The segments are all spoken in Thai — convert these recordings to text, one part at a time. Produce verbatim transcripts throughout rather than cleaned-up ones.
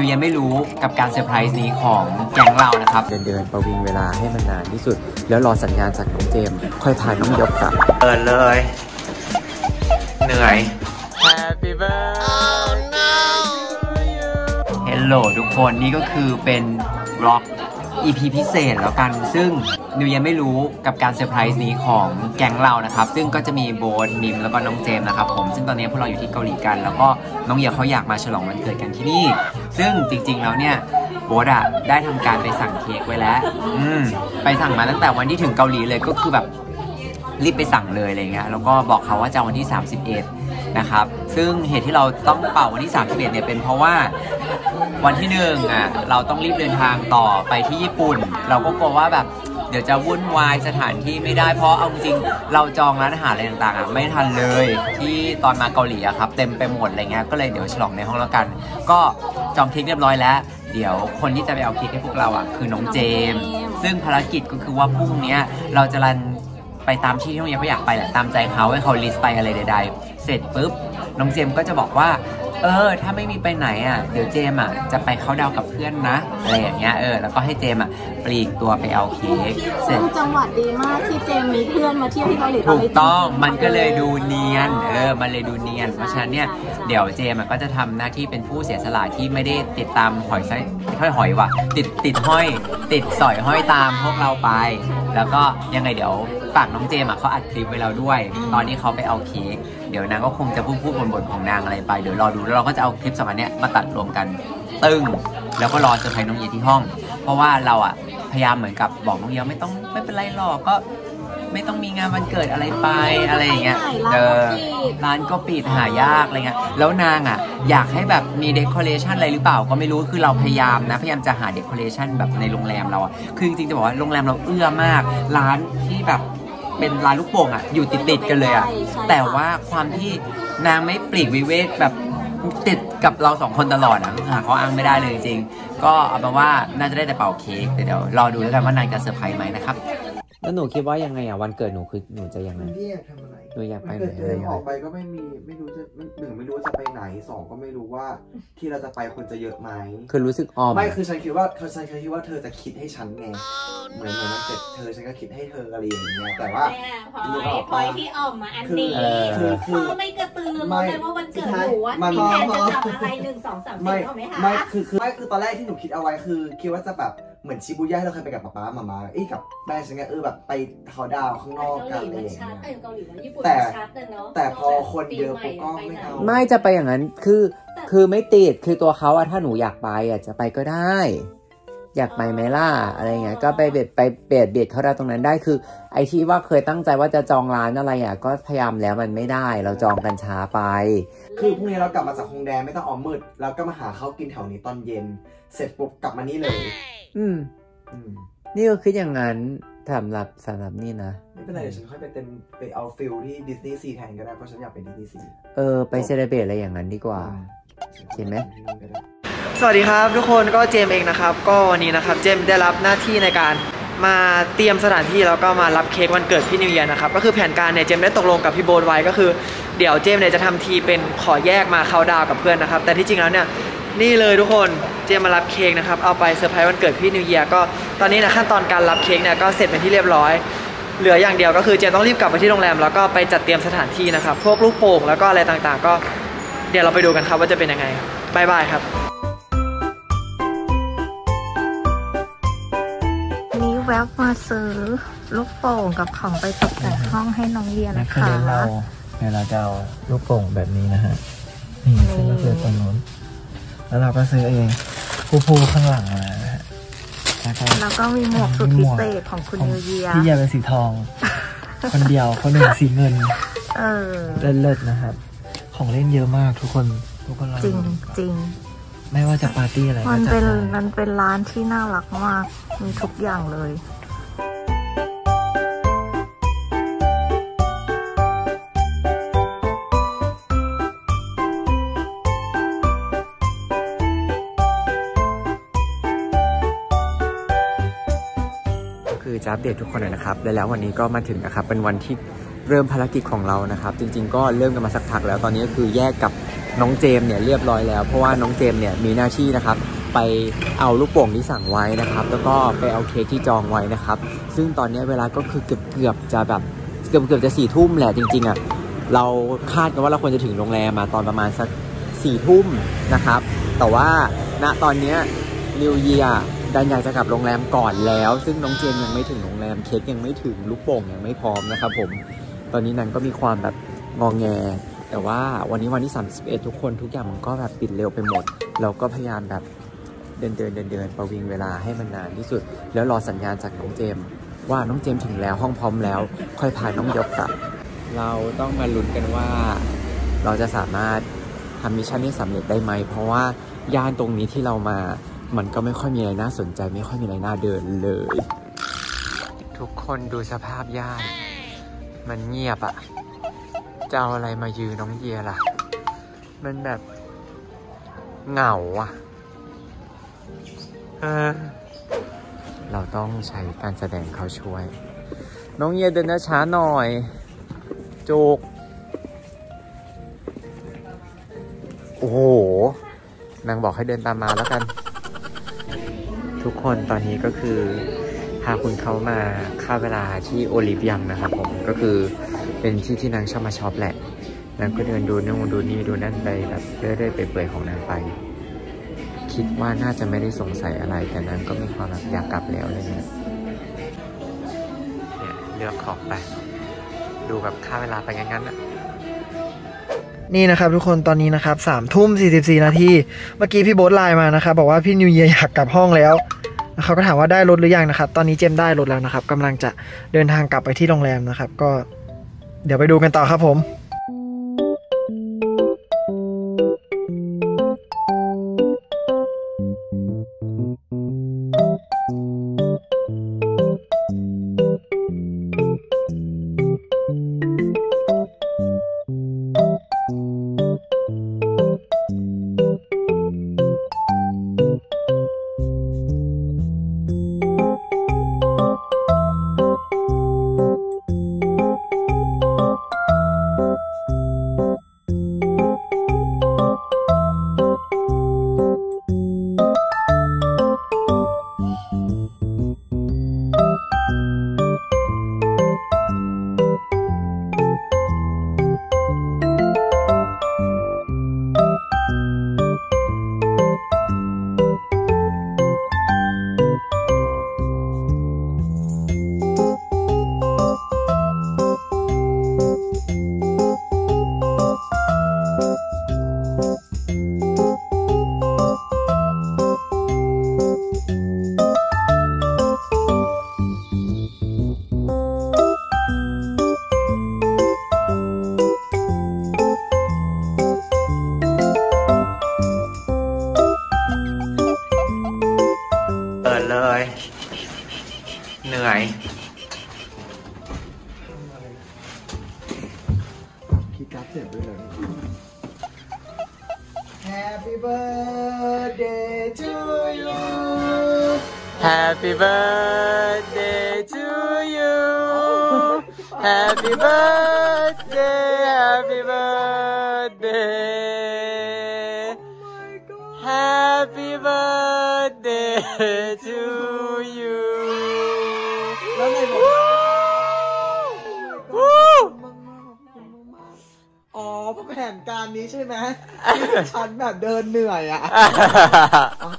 ยูยังไม่รู้กับการเซอร์ไพรส์นี้ของแก๊งเรานะครับเดินเดินประวิงเวลาให้มันนานที่สุดแล้วรอสัญญาณจากน้องเจมค่อยพาน้องยกกลับเดินเลยเหนื่อย Happy birthday Hello ทุกคนนี่ก็คือเป็นร็อก อี พี พิเศษแล้วกันซึ่งยูยังไม่รู้กับการเซอร์ไพรส์นี้ของแก๊งเรานะครับซึ่งก็จะมีโบ๊ทมิมแล้วก็น้องเจมนะครับผมซึ่งตอนนี้พวกเราอยู่ที่เกาหลีกันแล้วก็น้องเยเขาอยากมาฉลองวันเกิดกันที่นี่ซึ่งจริงๆแล้วเนี่ยโบ๊ทอะได้ทำการไปสั่งเค้กไว้แล้วอืมไปสั่งมาตั้งแต่วันที่ถึงเกาหลีเลยก็คือแบบรีบไปสั่งเลยอะไรเงี้ยแล้วก็บอกเขาว่าจะวันที่สามสิบเอ็ดนะครับซึ่งเหตุที่เราต้องเป่าวันที่สามสิบเอ็ดเนี่ยเป็นเพราะว่าวันที่หนึ่งอ่ะเราต้องรีบเดินทางต่อไปที่ญี่ปุ่นเราก็กลัวว่าแบบเดี๋ยวจะวุ่นวายสถานที่ไม่ได้เพราะเอาจริงเราจองร้านอาหารอะไรต่างๆอ่ะไม่ทันเลยที่ตอนมาเกาหลีอะครับเต็มไปหมดอะไรเงี้ยก็เลยเดี๋ยวฉลองในห้องแล้วกันก็จองเค้กเรียบร้อยแล้วเดี๋ยวคนที่จะไปเอาเค้กให้พวกเราอ่ะคือน้องเจมซึ่งภารกิจก็คือว่าพรุ่งนี้เราจะรันไปตามที่ที่น้องเจมเขาอยากไปแหละตามใจเขาให้เขาลิสต์ไปอะไรใดๆเสร็จปุ๊บน้องเจมก็จะบอกว่าเออถ้าไม่มีไปไหนอ่ะเดี๋ยวเจมอ่ะจะไปเข้าดาวกับเพื่อนนะอะไรอย่างเงี้ยเออแล้วก็ให้เจมอ่ะปลีกตัวไปเอาเค้กเสร็จจังหวัดดีมากที่เจมมีเพื่อนมาเที่ยวที่เกาหลีถูกต้องมันก็เลยดูเนียนเออมันเลยดูเนียนเพราะฉะนั้นเนี่ยเดี๋ยวเจมก็จะทำหน้าที่เป็นผู้เสียสละที่ไม่ได้ติดตามหอยไส้ห้อยหอยว่ะติดติดห้อยติดสอยห้อยตามพวกเราไปแล้วก็ยังไงเดี๋ยวฝากน้องเจมอ่ะเขาอัดคลิปไว้แล้วด้วยตอนที่เขาไปเอาเค้กเดี๋ยวนางก็คงจะพูดพูดบนๆของนางอะไรไปเดี๋ยวรอดูแล้วเราก็จะเอาคลิปสองอันเนี้ยมาตัดรวมกันตึ้งแล้วก็รอเซอร์ไพรส์น้องเยที่ห้องเพราะว่าเราอ่ะพยายามเหมือนกับบอกน้องเยไม่ต้องไม่เป็นไรหรอกก็ไม่ต้องมีงานวันเกิดอะไรไปอะไรอย่างเงี้ยเออร้านก็ปิดหายากอะไรเงี้ยแล้วนางอ่ะอยากให้แบบมีเดคอเรชันอะไรหรือเปล่าก็ไม่รู้คือเราพยายามนะพยายามจะหาเดคอเรชันแบบในโรงแรมเราอ่ะคือจริงๆจะบอกว่าโรงแรมเราเอื้อมากร้านที่แบบเป็นร้านลูกโป่งอ่ะอยู่ติดๆกันเลยอ่ะแต่ว่าความที่นางไม่ปลีกวิเวกแบบติดกับเราสองคนตลอดอ่ะหาข้ออ้างไม่ได้เลยจริงก็เอาเป็นว่าน่าจะได้แต่เป่าเค้กเดี๋ยวรอดูแล้วกันว่านางจะเซอร์ไพรส์ไหมนะครับแล้วหนูคิดว่ายังไงอ่ะวันเกิดหนูคือหนูจะยังไงพี่อยากทำอะไรหนูอยากไปไหนเลยออกไปก็ไม่มีไม่รู้จะหนึ่งไม่รู้จะไปไหนสองก็ไม่รู้ว่าที่เราจะไปคนจะเยอะไหมคือรู้สึกออมไม่คือฉันคิดว่าฉันคิดว่าเธอจะคิดให้ฉันไงเหมือนเหมือนมันเกิดเธอฉันก็คิดให้เธออะไรอย่างเงี้ยแต่ว่าพอยที่ออมมาอันนี้คือคือไม่กระตือไม่ว่าวันเกิดหนูว่ามีแผนจะทำอะไรหนึ่งสองสามสี่เอาไหมคะไม่คือคือไม่คือตอนแรกที่หนูคิดเอาไว้คือคิดว่าจะแบบเหมือนชิบูย่าที่เราเคยไปกับป๊าป๊ามามาเอ้ยกับแม่ฉันก็เออแบบไปเขาดาวข้างนอกกันอะไรอย่างเงี้ยแต่แต่พอคนเยอะก็ไม่เอาไม่จะไปอย่างนั้นคือคือไม่ติดคือตัวเขาอะถ้าหนูอยากไปอะจะไปก็ได้อยากไปไหมล่ะอะไรเงี้ยก็ไปเบียดไปเบียดเบียดเขาได้ตรงนั้นได้คือไอที่ว่าเคยตั้งใจว่าจะจองร้านอะไรอ่ะก็พยายามแล้วมันไม่ได้เราจองกันช้าไปคือพรุ่งนี้เรากลับมาจากฮงแดไม่ต้องออมมืดแล้วก็มาหาเขากินแถวนี้ตอนเย็นเสร็จปุ๊บกลับมานี่เลยอืมนี่ก็คิดอย่างนั้นสำหรับสำหรับนี่นะไม่เป็นไรเดี๋ยวฉันค่อยไปเต็มไปเอาฟิลที่ดิสนีย์ซีแทนก็ได้เพราะฉันอยากไปดิสนีย์ซีเออไปเซเลเบรตอะไรอย่างนั้นดีกว่าเห็นไหมสวัสดีครับทุกคนก็เจมเองนะครับก็วันนี้นะครับเจมได้รับหน้าที่ในการมาเตรียมสถานที่แล้วก็มารับเค้กวันเกิดพี่นิวเยียนะครับก็คือแผนการเนี่ยเจมได้ตกลงกับพี่โบนไว้ก็คือเดี๋ยวเจมเนี่ยจะทำทีเป็นขอแยกมาเข้าดาวกับเพื่อนนะครับแต่ที่จริงแล้วเนี่ยนี่เลยทุกคนเจมมารับเค้กนะครับเอาไปเซอร์ไพรส์วันเกิดพี่นิวเยียก็ตอนนี้นะขั้นตอนการรับเค้กเนี่ยก็เสร็จเป็นที่เรียบร้อยเหลืออย่างเดียวก็คือเจมต้องรีบกลับไปที่โรงแรมแล้วก็ไปจัดเตรียมสถานที่นะครับพวกลูกโป่งแล้วก็อะไรต่างๆก็เดี๋ยวเราไปดูกันครับว่าจะเป็นยังไงบ๊ายบายครับนี้แวะมาซื้อลูกโป่งกับของไปตกแต่งห้องให้น้องเรียนนะคะเราเราจะเอาลูกโป่งแบบนี้นะฮะนี่ซื้อมาซื้อตรงนู้นแล้วเราก็ซื้อเองผู้ผู้ข้างหลังมานะฮะแล้วก็มีหมวกสุดพิเศษของคุณนิวเยียที่เยียเป็นสีทองคนเดียวคนหนึ่งสีเงินเออเลิศๆนะครับของเล่นเยอะมากทุกคนทุกคนจริงจริงไม่ว่าจะปาร์ตี้อะไรมันเป็นมันเป็นร้านที่น่ารักมากมีทุกอย่างเลยคือจะอัปเดตทุกคนเลยนะครับและแล้ววันนี้ก็มาถึงนะครับเป็นวันที่เริ่มภารกิจของเรานะครับจริงๆก็เริ่มกันมาสักพักแล้วตอนนี้ก็คือแยกกับ น้องเจมเนี่ยเรียบร้อยแล้วเพราะว่าน้องเจมเนี่ยมีหน้าที่นะครับไปเอาลูกโป่งที่สั่งไว้นะครับแล้วก็ไปเอาเค้กที่จองไว้นะครับซึ่งตอนนี้เวลาก็คือเกือบเกือบจะแบบเกือบเกือบจะสี่ทุ่มแหละจริงๆอ่ะเราคาดกันว่าเราควรจะถึงโรงแรมมาตอนประมาณสักสี่ทุ่มนะครับแต่ว่าณตอนนี้นิวเยียร์ดันอยากจะกลับโรงแรมก่อนแล้วซึ่งน้องเจมยังไม่ถึงโรงแรมเค้กยังไม่ถึงลูกโป่งยังไม่พร้อมนะครับผมตอนนี้นันก็มีความแบบงอแงแต่ว่าวันนี้วันที่สามสิบเอ็ดทุกคนทุกอย่างมันก็แบบปิดเร็วไปหมดเราก็พยายามแบบเดินเดินเดินเดินประวิงเวลาให้มันนานที่สุดแล้วรอสัญญาณจากน้องเจมว่าน้องเจมถึงแล้วห้องพร้อมแล้วค่อยพาน้องยกกลับเราต้องมาลุ้นกันว่าเราจะสามารถทำมิชชั่นนี้สำเร็จได้ไหมเพราะว่าย่านตรงนี้ที่เรามามันก็ไม่ค่อยมีอะไรน่าสนใจไม่ค่อยมีอะไรน่าเดินเลยทุกคนดูสภาพย่านมันเงียบอะจะเอาอะไรมายืนน้องเยียล่ะมันแบบเหงาอะเออเราต้องใช้การแสดงเขาช่วยน้องเยียเดินช้าหน่อยจุกโอ้โหนางบอกให้เดินตามมาแล้วกันทุกคนตอนนี้ก็คือพาคุณเขามาค่าเวลาที่โอลิฟยังนะครับผมก็คือเป็นที่ที่นางชอบมาช็อปแหละนางก็เดินดูนู่นดูนี่ดูนั่นไปแบบเรื่อยๆไปเปื่อยของนางไปคิดว่าน่าจะไม่ได้สงสัยอะไรแต่นางก็มีความอยากกลับแล้วเลยเนี่ยเลือกของไปดูแบบค่าเวลาไปงั้นๆอ่ะนี่นะครับทุกคนตอนนี้นะครับสามทุ่มสี่สิบสี่นาทีเมื่อกี้พี่โบ๊ทไลน์มานะครับบอกว่าพี่นิวเยียร์อยากกลับห้องแล้วเขาก็ถามว่าได้รถหรือยังนะครับตอนนี้เจมได้รถแล้วนะครับกำลังจะเดินทางกลับไปที่โรงแรมนะครับก็เดี๋ยวไปดูกันต่อครับผมเหนื่อยคีย์การ์ดเสียบด้วยเลย Happy birthday to you Happy birthday to you Happy birthday Happy birthday Happy birthday to youอ๋อแผนการนี้ใช่ไหมฉันแบบเดินเหนื่อยอ่ะ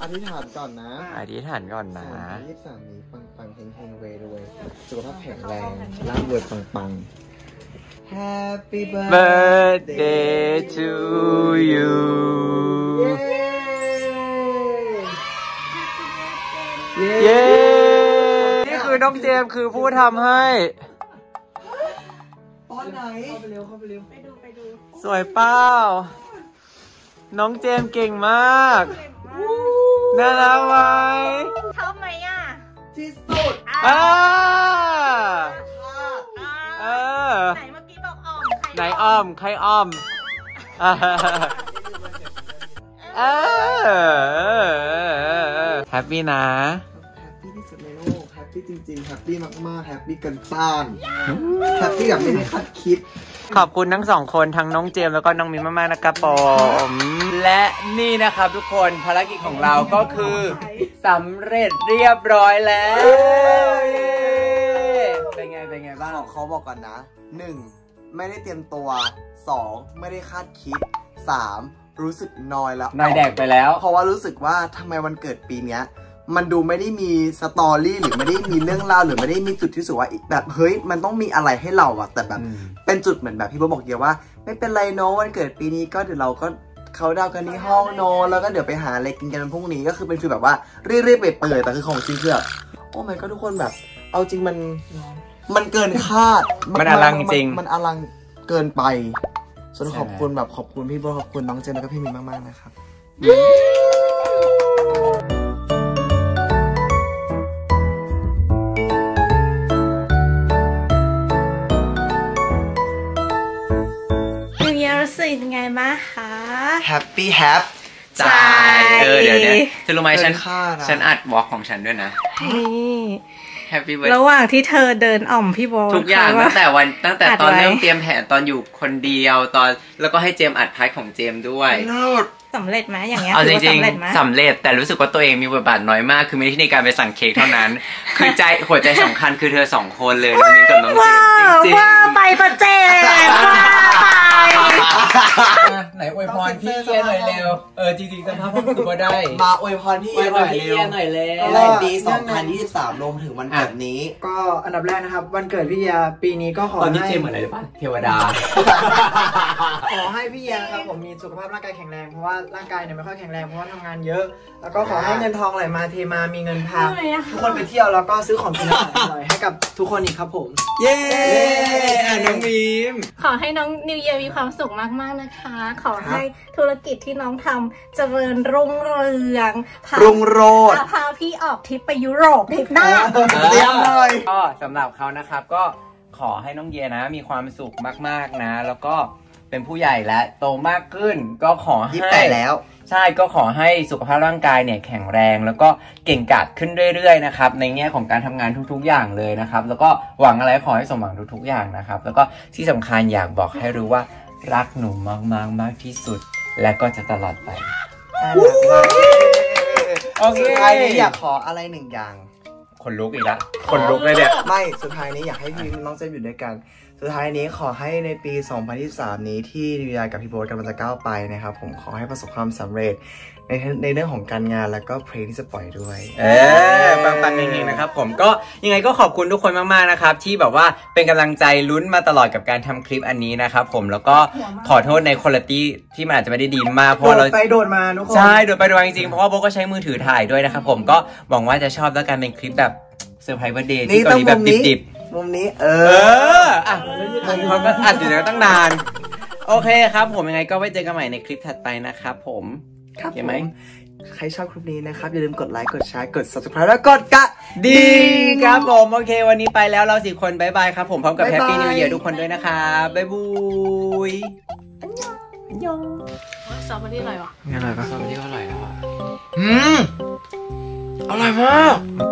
อธิษฐานก่อนนะอธิษฐานก่อนนะยี่สิบสามนี้ปังปังเฮงเฮงเวรวยสุขภาพแข็งแรงร่ำรวยปังปัง Happy birthday to youนี่คือน้องเจมคือผู้ทำให้ตอนไหนเข้าไปเร็วเข้าไปเร็วไปดูไปดูสวยเป้าน้องเจมเก่งมากน่ารักไหมชอบไหมอ่ะที่สุดอ่าเออไหนเมื่อกี้บอกอ้อมไหนอ้อมใครอ้อมเออแฮปปี้นะแฮปปี้ที่สุดในโลก ปี้จริงๆแฮปปี้มากๆแฮปปี้กันต้านแฮปปี้แบบไม่ได้คาดคิดขอบคุณทั้งสองคนทั้งน้องเจมแล้วก็น้องมิ้นมากๆนะครับผมและนี่นะครับทุกคนภารกิจของเราก็คือสำเร็จเรียบร้อยแล้วเป็นไงเป็นไงบ้างเขาบอกก่อนนะหนึ่งไม่ได้เตรียมตัวสองไม่ได้คาดคิดสามรู้สึกนอยแล้วนอยแดกไปแล้วเพราะว่ารู้สึกว่าทำไมวันเกิดปีเนี้ยมันดูไม่ได้มีสตอรี่หรือไม่ได้มีเรื่องเล่าหรือไม่ได้มีจุดที่สุดว่าแบบเฮ้ยมันต้องมีอะไรให้เราอะแต่แบบเป็นจุดเหมือนแบบพี่โบบอกเดียวว่าไม่เป็นไรเนาะวันเกิดปีนี้ก็เดี๋ยวเราก็เขาเดากันที่ห้องนอนแล้วก็เดี๋ยวไปหาอะไรกินกันพรุ่งนี้ก็คือเป็นคือแบบว่าเรื่อยๆเปื่อยๆแต่คือของจริงคือแบบโอ้ไม่ก็ทุกคนแบบเอาจริงมันมันเกินคาดมันอลังจริงมันอลังเกินไปส่วนขอบคุณแบบขอบคุณพี่โบขอบคุณน้องเจนแล้วก็พี่มินมากๆนะครับมีอะไรรู้สึกยังไงบ้างคะแฮปปี้แฮปใจเออเดี๋ยวเนี่ยเธอรู้ไหมฉันฉันอัดวอล์กของฉันด้วยนะระหว่างที่เธอเดินอ่อมพี่โบทุกอย่างตั้งแต่วันตั้งแต่ตอนเริ่มเตรียมแผนตอนอยู่คนเดียวตอนแล้วก็ให้เจมอัดพาร์ทของเจมด้วยสำเร็จไหมอย่างเงี้ยเอาจริงๆสำเร็จแต่รู้สึกว่าตัวเองมีบทบาทน้อยมากคือมีที่ในการไปสั่งเค้กเท่านั้นคือใจหัวใจสำคัญคือเธอสองคนเลยน้องมิ้นกับน้องเจมจริงๆไปประเจมไหนอวยพรพี่เอียหน่อยเร็วเออจริงๆสภาพผมคือว่าได้มาอวยพรพี่เอียหน่อยเร็วในปี สองพันยี่สิบสาม รวมถึงวันเกิดนี้ก็อันดับแรกนะครับวันเกิดพี่เอียปีนี้ก็ขอให้ตอนนี้เจมเหมือนอะไรป่ะเทวดาขอให้พี่เอียครับผมมีสุขภาพร่างกายแข็งแรงเพราะว่าร่างกายเนี่ยไม่ค่อยแข็งแรงเพราะว่าทำงานเยอะแล้วก็ขอให้เงินทองไหลมาเทมามีเงินพาทุกคนไปเที่ยวแล้วก็ซื้อของกินอร่อยให้กับทุกคนอีกครับผมเย้น้องมีมขอให้น้องนิวเยียมีความสุขมากๆนะคะขอให้ธุรกิจที่น้องทำเจริญรุ่งเรืองรุ่งโรจน์พาพี่ออกทริปไปยุโรปทริปหน้าเยี่ยมเลยก็สำหรับเขานะครับก็ขอให้น้องเยียนะมีความสุขมากๆนะแล้วก็เป็นผู้ใหญ่แล้วโตมากขึ้นก็ขอให้แล้วใช่ก็ขอให้สุขภาพร่างกายเนี่ยแข็งแรงแล้วก็เก่งกาจขึ้นเรื่อยๆนะครับในแง่ของการทำงานทุกๆอย่างเลยนะครับแล้วก็หวังอะไรขอให้สมหวังทุกๆอย่างนะครับแล้วก็ที่สำคัญอยากบอกให้รู้ว่ารักหนูมากๆมากที่สุดและก็จะตลอดไปโอเคใครอยากขออะไรหนึ่งอย่างคนลุกอีกแล้วคนลุกเลยเนี่ยไม่สุดท้ายนี้อยากให้พี่น้องเจมอยู่ด้วยกันสุดท้ายนี้ขอให้ในปี สองพันยี่สิบสาม นี้ที่นิวยากับพี่โบ๊ทกำลังจะก้าวไปนะครับผมขอให้ประสบความสำเร็จในในเรื่องของการงานแล้วก็เพลงที่จะปล่อยด้วยเออปังๆเองๆนะครับผมก็ยังไงก็ขอบคุณทุกคนมากๆนะครับที่แบบว่าเป็นกำลังใจลุ้นมาตลอดกับการทำคลิปอันนี้นะครับผมแล้วก็ขอโทษในคุณภาพที่มันอาจจะไม่ได้ดีมากเพราะเราไปโดนมาทุกคนใช่โดนไปโดนจริงๆเพราะว่าโบ๊ทก็ใช้มือถือถ่ายด้วยนะครับผมก็หวังว่าจะชอบแล้วกันเป็นคลิปแบบเซอร์ไพรส์วันเดย์ที่เกาหลีแบบดิบๆมุมนี้เอออ่ะเขาก็อัดอยู่แล้วตั้งนานโอเคครับผมยังไงก็ไว้เจอกันใหม่ในคลิปถัดไปนะครับผมครับไหมใครชอบคลิปนี้นะครับอย่าลืมกดไลค์กดแชร์กด ซับสไครบ์ แล้วกดกระดิ่งครับผมโอเควันนี้ไปแล้วเราสี่คนบายบายครับผมพร้อมกับแฮปปี้นิวเยียร์ทุกคนด้วยนะครับบ๊ายบุยอันยองซอสมันนี่อร่อยปะอร่อยปะซอสมันนี่อร่อยแล้วอ่ะอืมอร่อยมาก